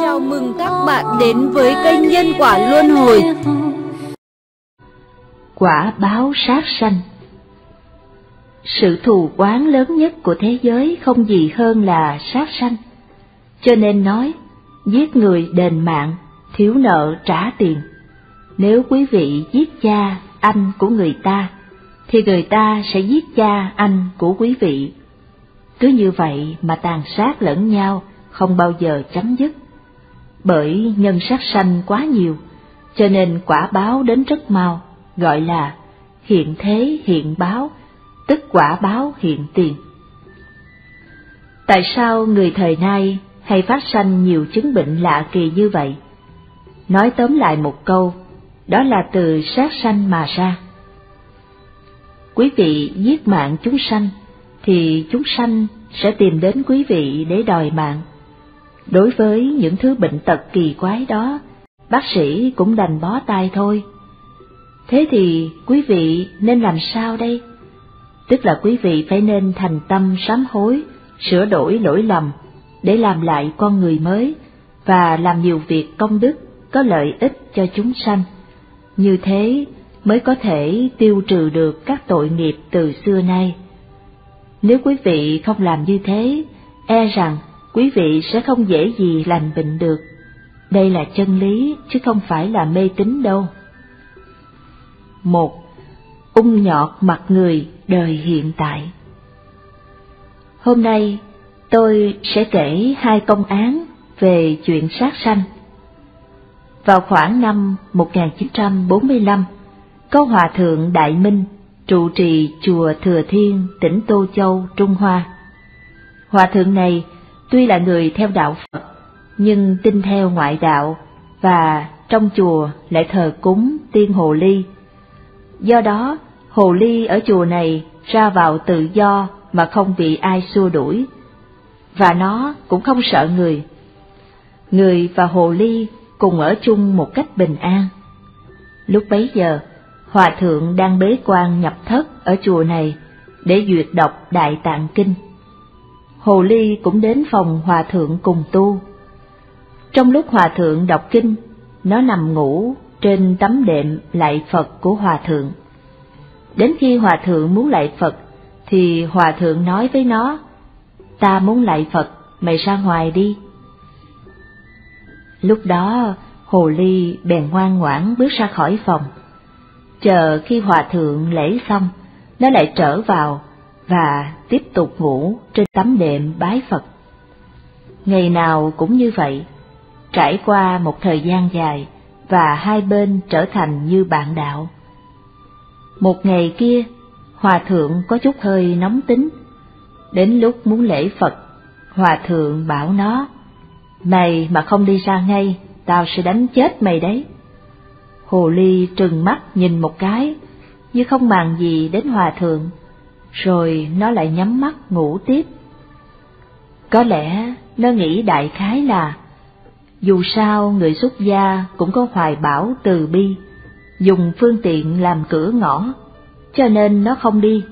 Chào mừng các bạn đến với kênh Nhân Quả Luân Hồi. Quả báo sát sanh. Sự thù oán lớn nhất của thế giới không gì hơn là sát sanh. Cho nên nói, giết người đền mạng, thiếu nợ trả tiền. Nếu quý vị giết cha, anh của người ta, thì người ta sẽ giết cha, anh của quý vị. Cứ như vậy mà tàn sát lẫn nhau, không bao giờ chấm dứt. Bởi nhân sát sanh quá nhiều, cho nên quả báo đến rất mau, gọi là hiện thế hiện báo, tức quả báo hiện tiền. Tại sao người thời nay hay phát sanh nhiều chứng bệnh lạ kỳ như vậy? Nói tóm lại một câu, đó là từ sát sanh mà ra. Quý vị giết mạng chúng sanh, thì chúng sanh sẽ tìm đến quý vị để đòi mạng. Đối với những thứ bệnh tật kỳ quái đó, bác sĩ cũng đành bó tay thôi. Thế thì quý vị nên làm sao đây? Tức là quý vị phải nên thành tâm sám hối, sửa đổi lỗi lầm, để làm lại con người mới, và làm nhiều việc công đức có lợi ích cho chúng sanh. Như thế mới có thể tiêu trừ được các tội nghiệp từ xưa nay. Nếu quý vị không làm như thế, e rằng quý vị sẽ không dễ gì lành bệnh được. Đây là chân lý chứ không phải là mê tín đâu. 1. Ung nhọt mặt người đời hiện tại. Hôm nay tôi sẽ kể hai công án về chuyện sát sanh. Vào khoảng năm 1945, có Hòa Thượng Đại Minh trụ trì chùa Thừa Thiên, tỉnh Tô Châu, Trung Hoa. Hòa thượng này tuy là người theo đạo Phật, nhưng tin theo ngoại đạo, và trong chùa lại thờ cúng tiên hồ ly. Do đó, hồ ly ở chùa này ra vào tự do mà không bị ai xua đuổi, và nó cũng không sợ người. Người và hồ ly cùng ở chung một cách bình an. Lúc bấy giờ, Hòa thượng đang bế quan nhập thất ở chùa này để duyệt đọc Đại Tạng Kinh. Hồ ly cũng đến phòng Hòa thượng cùng tu. Trong lúc Hòa thượng đọc kinh, nó nằm ngủ trên tấm đệm lạy Phật của Hòa thượng. Đến khi Hòa thượng muốn lạy Phật, thì Hòa thượng nói với nó, "Ta muốn lạy Phật, mày ra ngoài đi." Lúc đó, hồ ly bèn ngoan ngoãn bước ra khỏi phòng. Chờ khi Hòa thượng lễ xong, nó lại trở vào và tiếp tục ngủ trên tấm đệm bái Phật. Ngày nào cũng như vậy, trải qua một thời gian dài và hai bên trở thành như bạn đạo. Một ngày kia, Hòa thượng có chút hơi nóng tính. Đến lúc muốn lễ Phật, Hòa thượng bảo nó, "Mày mà không đi ra ngay, tao sẽ đánh chết mày đấy." Hồ ly trừng mắt nhìn một cái, như không màng gì đến Hòa thượng, rồi nó lại nhắm mắt ngủ tiếp. Có lẽ nó nghĩ đại khái là, dù sao người xuất gia cũng có hoài bão từ bi, dùng phương tiện làm cửa ngõ, cho nên nó không đi.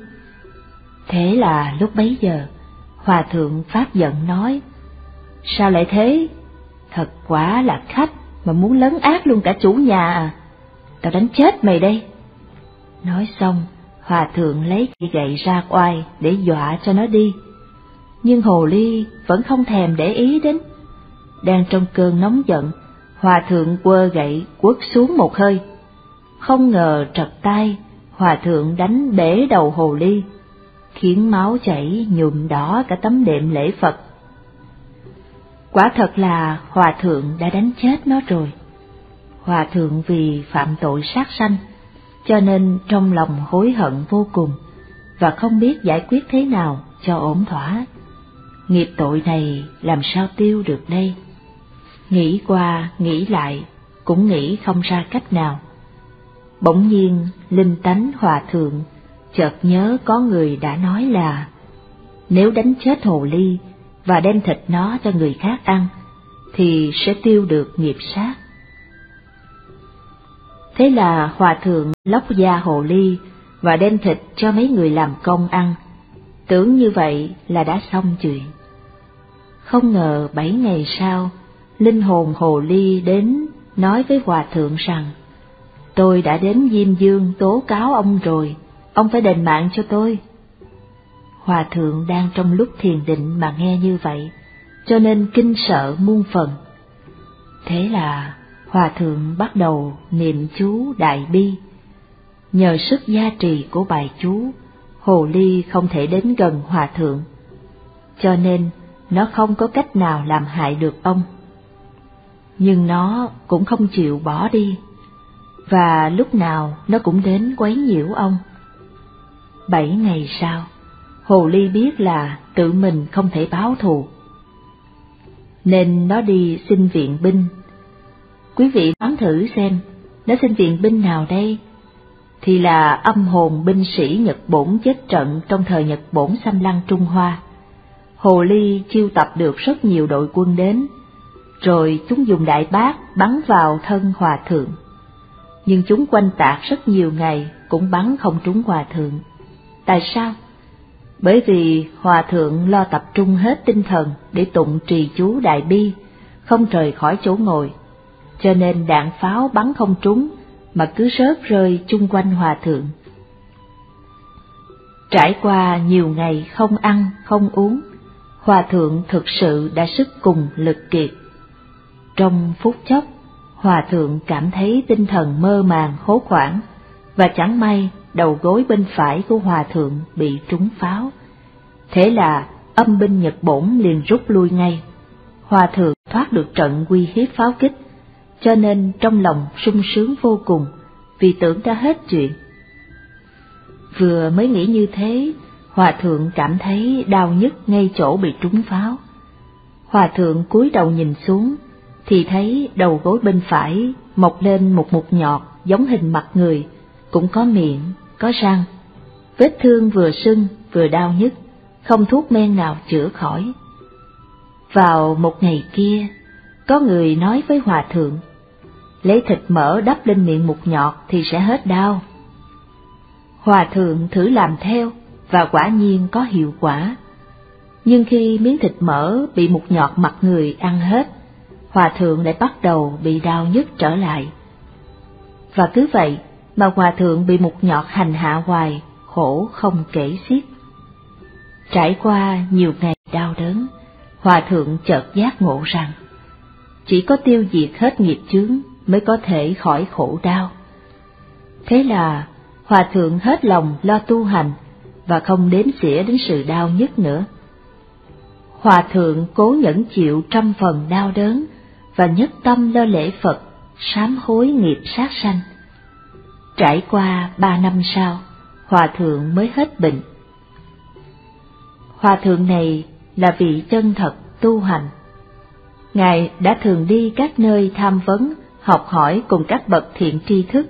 Thế là lúc bấy giờ, Hòa thượng phát giận nói, "Sao lại thế? Thật quả là khách mà muốn lấn át luôn cả chủ nhà à? Tao đánh chết mày đây." Nói xong, Hòa thượng lấy cây gậy ra oai để dọa cho nó đi. Nhưng hồ ly vẫn không thèm để ý đến. Đang trong cơn nóng giận, Hòa thượng quơ gậy quất xuống một hơi. Không ngờ trật tay, Hòa thượng đánh bể đầu hồ ly, khiến máu chảy nhuộm đỏ cả tấm đệm lễ Phật. Quả thật là Hòa thượng đã đánh chết nó rồi. Hòa thượng vì phạm tội sát sanh, cho nên trong lòng hối hận vô cùng, và không biết giải quyết thế nào cho ổn thỏa. Nghiệp tội này làm sao tiêu được đây? Nghĩ qua, nghĩ lại, cũng nghĩ không ra cách nào. Bỗng nhiên, linh tánh Hòa thượng chợt nhớ có người đã nói là, nếu đánh chết hồ ly và đem thịt nó cho người khác ăn, thì sẽ tiêu được nghiệp sát. Thế là Hòa thượng lóc da hồ ly và đem thịt cho mấy người làm công ăn, tưởng như vậy là đã xong chuyện. Không ngờ 7 ngày sau, linh hồn Hồ Ly đến nói với Hòa Thượng rằng, tôi đã đến Diêm Dương tố cáo ông rồi, ông phải đền mạng cho tôi. Hòa Thượng đang trong lúc thiền định mà nghe như vậy, cho nên kinh sợ muôn phần. Thế là Hòa Thượng bắt đầu niệm chú Đại Bi. Nhờ sức gia trì của bài chú, Hồ Ly không thể đến gần Hòa Thượng, cho nên nó không có cách nào làm hại được ông. Nhưng nó cũng không chịu bỏ đi, và lúc nào nó cũng đến quấy nhiễu ông. 7 ngày sau, Hồ Ly biết là tự mình không thể báo thù, nên nó đi xin viện binh. Quý vị đoán thử xem, nó xin viện binh nào đây? Thì là âm hồn binh sĩ Nhật Bổn chết trận trong thời Nhật Bổn xâm lăng Trung Hoa. Hồ Ly chiêu tập được rất nhiều đội quân đến, rồi chúng dùng đại bác bắn vào thân Hòa Thượng. Nhưng chúng quanh tạc rất nhiều ngày cũng bắn không trúng Hòa Thượng. Tại sao? Bởi vì Hòa Thượng lo tập trung hết tinh thần để tụng trì chú Đại Bi, không rời khỏi chỗ ngồi, cho nên đạn pháo bắn không trúng mà cứ rớt rơi chung quanh Hòa Thượng. Trải qua nhiều ngày không ăn, không uống, Hòa Thượng thực sự đã sức cùng lực kiệt. Trong phút chốc, Hòa Thượng cảm thấy tinh thần mơ màng hốt hoảng, và chẳng may đầu gối bên phải của Hòa Thượng bị trúng pháo. Thế là âm binh Nhật Bổn liền rút lui ngay. Hòa Thượng thoát được trận uy hiếp pháo kích, cho nên trong lòng sung sướng vô cùng, vì tưởng đã hết chuyện. Vừa mới nghĩ như thế, Hòa Thượng cảm thấy đau nhức ngay chỗ bị trúng pháo. Hòa Thượng cúi đầu nhìn xuống, thì thấy đầu gối bên phải mọc lên một mục nhọt giống hình mặt người, cũng có miệng, có răng. Vết thương vừa sưng vừa đau nhức, không thuốc men nào chữa khỏi. Vào một ngày kia, có người nói với Hòa Thượng, lấy thịt mỡ đắp lên miệng mục nhọt thì sẽ hết đau. Hòa Thượng thử làm theo, và quả nhiên có hiệu quả. Nhưng khi miếng thịt mỡ bị mục nhọt mặt người ăn hết, Hòa Thượng lại bắt đầu bị đau nhức trở lại. Và cứ vậy mà Hòa Thượng bị mục nhọt hành hạ hoài, khổ không kể xiết. Trải qua nhiều ngày đau đớn, Hòa Thượng chợt giác ngộ rằng, chỉ có tiêu diệt hết nghiệp chướng mới có thể khỏi khổ đau. Thế là Hòa Thượng hết lòng lo tu hành, và không đếm xỉa đến sự đau nhức nữa. Hòa Thượng cố nhẫn chịu 100% đau đớn, và nhất tâm lo lễ Phật, sám hối nghiệp sát sanh. Trải qua 3 năm sau, Hòa Thượng mới hết bệnh. Hòa Thượng này là vị chân thật tu hành. Ngài đã thường đi các nơi tham vấn, học hỏi cùng các bậc thiện tri thức,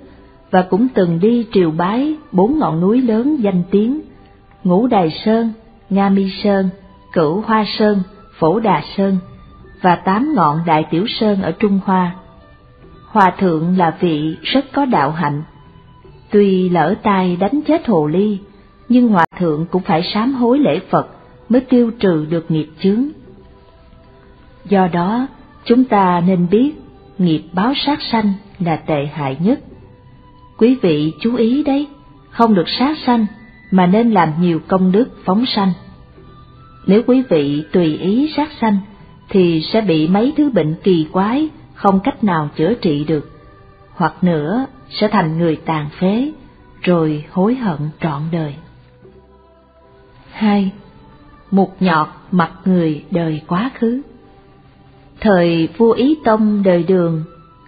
và cũng từng đi triều bái 4 ngọn núi lớn danh tiếng: Ngũ Đài Sơn, Nga Mi Sơn, Cửu Hoa Sơn, Phổ Đà Sơn, và 8 ngọn đại tiểu sơn ở Trung Hoa. Hòa Thượng là vị rất có đạo hạnh. Tuy lỡ tay đánh chết Hồ Ly, nhưng Hòa Thượng cũng phải sám hối lễ Phật mới tiêu trừ được nghiệp chướng. Do đó, chúng ta nên biết nghiệp báo sát sanh là tệ hại nhất. Quý vị chú ý đấy, không được sát sanh, mà nên làm nhiều công đức phóng sanh. Nếu quý vị tùy ý sát sanh, thì sẽ bị mấy thứ bệnh kỳ quái không cách nào chữa trị được, hoặc nữa sẽ thành người tàn phế, rồi hối hận trọn đời. 2. Mục nhọt mặt người đời quá khứ. Thời vua Ý Tông đời Đường,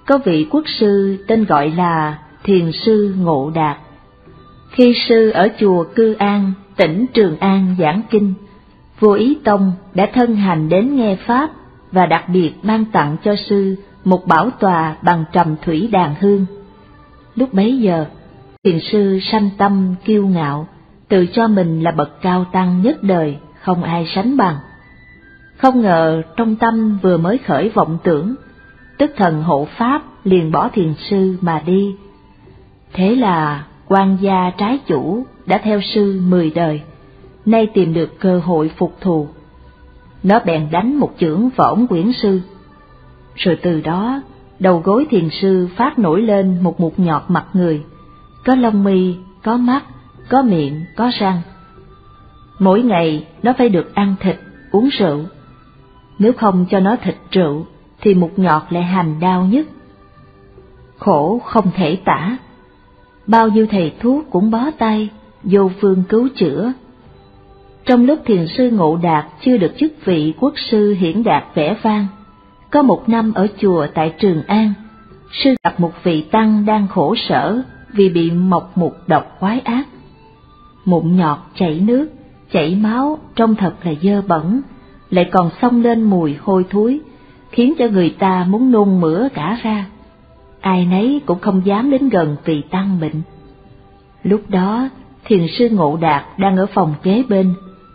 có vị quốc sư tên gọi là Thiền Sư Ngộ Đạt. Khi sư ở chùa Cư An, tỉnh Trường An giảng kinh, vua Ý Tông đã thân hành đến nghe pháp, và đặc biệt ban tặng cho sư một bảo tòa bằng trầm thủy đàn hương. Lúc bấy giờ, Thiền Sư sanh tâm kiêu ngạo, tự cho mình là bậc cao tăng nhất đời, không ai sánh bằng. Không ngờ trong tâm vừa mới khởi vọng tưởng, tức thần hộ pháp liền bỏ Thiền Sư mà đi. Thế là quan gia trái chủ đã theo sư 10 đời, nay tìm được cơ hội phục thù. nó bèn đánh một chưởng vào ống quyển sư. Rồi từ đó, đầu gối thiền sư phát nổi lên một mụt nhọt mặt người, có lông mi, có mắt, có miệng, có răng. Mỗi ngày nó phải được ăn thịt, uống rượu. Nếu không cho nó thịt rượu, thì mụt nhọt lại hành đau nhất. Khổ không thể tả. Bao nhiêu thầy thuốc cũng bó tay, vô phương cứu chữa. Trong lúc thiền sư Ngộ Đạt chưa được chức vị quốc sư hiển đạt vẻ vang, có một năm ở chùa tại Trường An, sư gặp một vị tăng đang khổ sở vì bị mọc mục độc quái ác. Mụn nhọt chảy nước, chảy máu trông thật là dơ bẩn, lại còn xông lên mùi hôi thối, khiến cho người ta muốn nôn mửa cả ra. Ai nấy cũng không dám đến gần vị tăng bệnh. Lúc đó, thiền sư Ngộ Đạt đang ở phòng kế bên,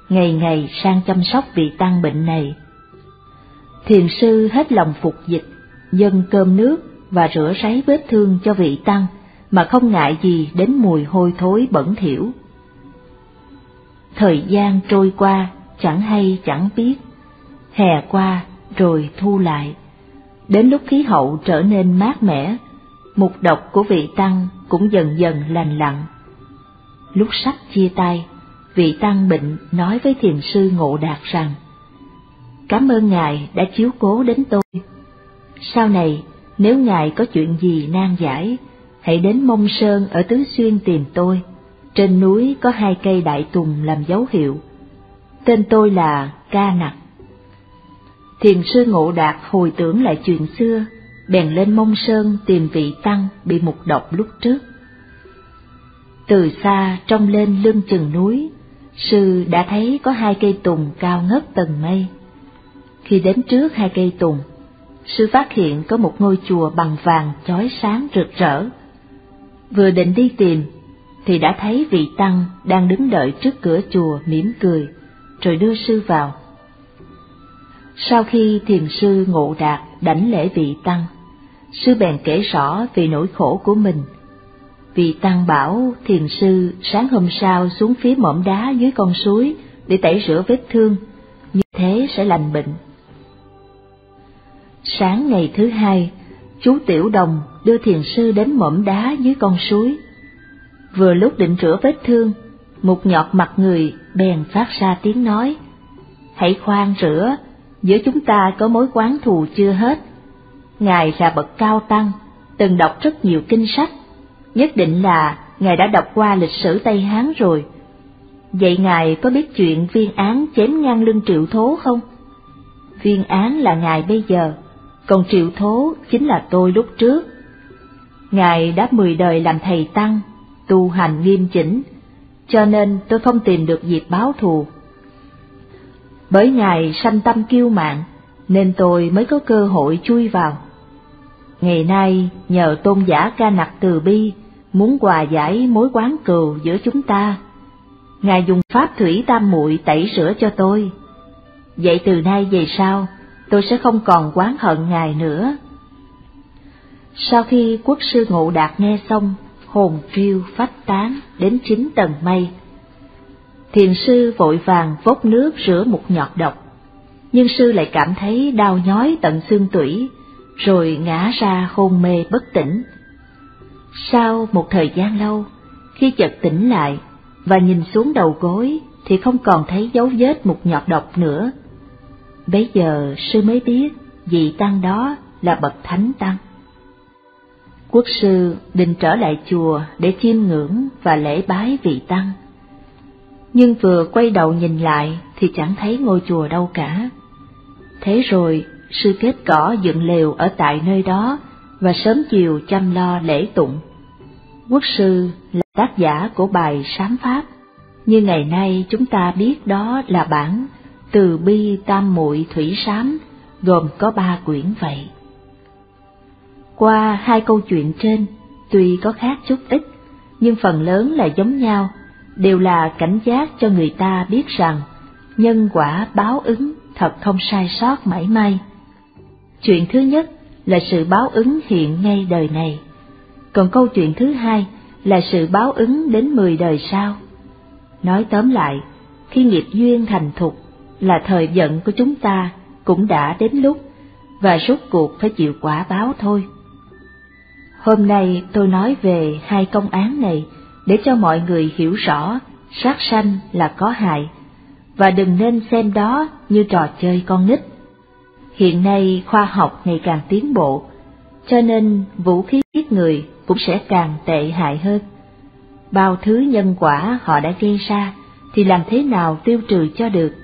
ngày ngày sang chăm sóc vị tăng bệnh này. Thiền sư hết lòng phục dịch, dâng cơm nước và rửa ráy vết thương cho vị tăng, mà không ngại gì đến mùi hôi thối bẩn thỉu. Thời gian trôi qua, chẳng hay chẳng biết, hè qua rồi thu lại. Đến lúc khí hậu trở nên mát mẻ, mục độc của vị tăng cũng dần dần lành lặn. Lúc sắp chia tay, vị tăng bệnh nói với thiền sư Ngộ Đạt rằng: "Cảm ơn Ngài đã chiếu cố đến tôi. Sau này, nếu Ngài có chuyện gì nan giải, hãy đến Mông Sơn ở Tứ Xuyên tìm tôi. Trên núi có 2 cây đại tùng làm dấu hiệu. Tên tôi là Ca Nặc." Thiền sư Ngộ Đạt hồi tưởng lại chuyện xưa, bèn lên Mông Sơn tìm vị tăng bị mục độc lúc trước. Từ xa trông lên lưng chừng núi, sư đã thấy có 2 cây tùng cao ngất tầng mây. Khi đến trước 2 cây tùng, sư phát hiện có một ngôi chùa bằng vàng chói sáng rực rỡ. Vừa định đi tìm, thì đã thấy vị tăng đang đứng đợi trước cửa chùa mỉm cười, rồi đưa sư vào. Sau khi thiền sư Ngộ Đạt đảnh lễ vị tăng, sư bèn kể rõ về nỗi khổ của mình. Vị tăng bảo thiền sư sáng hôm sau xuống phía mỏm đá dưới con suối để tẩy rửa vết thương, như thế sẽ lành bệnh. Sáng ngày thứ hai, chú Tiểu Đồng đưa thiền sư đến mỏm đá dưới con suối. Vừa lúc định rửa vết thương, mục nhọt mặt người bèn phát ra tiếng nói: "Hãy khoan rửa, giữa chúng ta có mối oán thù chưa hết. Ngài là bậc cao tăng, từng đọc rất nhiều kinh sách, nhất định là Ngài đã đọc qua lịch sử Tây Hán rồi. Vậy Ngài có biết chuyện Viên Án chém ngang lưng Triệu Thố không? Viên Án là Ngài bây giờ, còn Triệu Thố chính là tôi lúc trước. Ngài đã 10 đời làm thầy tăng, tu hành nghiêm chỉnh, cho nên tôi không tìm được dịp báo thù. Bởi Ngài sanh tâm kiêu mạn, nên tôi mới có cơ hội chui vào. Ngày nay, nhờ tôn giả Ca Nặc từ bi, muốn hòa giải mối oán cừu giữa chúng ta. Ngài dùng pháp thủy tam muội tẩy rửa cho tôi. Vậy từ nay về sau, tôi sẽ không còn oán hận Ngài nữa." Sau khi quốc sư Ngộ Đạt nghe xong, hồn phiêu phách tán đến 9 tầng mây. Thiền sư vội vàng vốc nước rửa mục nhọt độc, nhưng sư lại cảm thấy đau nhói tận xương tủy, rồi ngã ra hôn mê bất tỉnh. Sau một thời gian lâu, khi chợt tỉnh lại và nhìn xuống đầu gối thì không còn thấy dấu vết mục nhọt độc nữa. Bấy giờ sư mới biết vị tăng đó là bậc thánh tăng. Quốc sư định trở lại chùa để chiêm ngưỡng và lễ bái vị tăng, nhưng vừa quay đầu nhìn lại thì chẳng thấy ngôi chùa đâu cả. Thế rồi sư kết cỏ dựng lều ở tại nơi đó và sớm chiều chăm lo lễ tụng. Quốc sư là tác giả của bài Sám Pháp, như ngày nay chúng ta biết đó là bản Từ Bi Tam Muội Thủy Sám, gồm có 3 quyển vậy. Qua 2 câu chuyện trên, tuy có khác chút ít, nhưng phần lớn là giống nhau, đều là cảnh giác cho người ta biết rằng nhân quả báo ứng thật không sai sót mảy may. Chuyện thứ nhất là sự báo ứng hiện ngay đời này, còn câu chuyện thứ hai là sự báo ứng đến 10 đời sau. Nói tóm lại, khi nghiệp duyên thành thục là thời vận của chúng ta cũng đã đến lúc, và rốt cuộc phải chịu quả báo thôi. Hôm nay tôi nói về hai công án này để cho mọi người hiểu rõ sát sanh là có hại, và đừng nên xem đó như trò chơi con nít. Hiện nay khoa học ngày càng tiến bộ, cho nên vũ khí giết người cũng sẽ càng tệ hại hơn. Bao thứ nhân quả họ đã gây ra thì làm thế nào tiêu trừ cho được?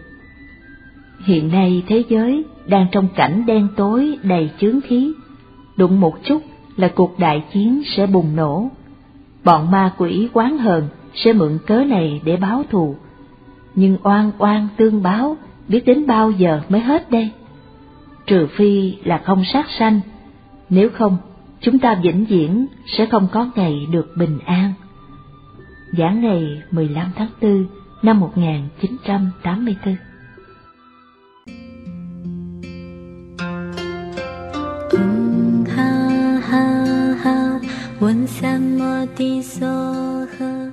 Hiện nay thế giới đang trong cảnh đen tối đầy chướng khí, đụng một chút là cuộc đại chiến sẽ bùng nổ. Bọn ma quỷ oán hờn sẽ mượn cớ này để báo thù, nhưng oan oan tương báo biết đến bao giờ mới hết đây? Trừ phi là không sát sanh, nếu không chúng ta vĩnh viễn sẽ không có ngày được bình an. Giảng ngày 15 tháng 4 năm 1984. Ha ha ha,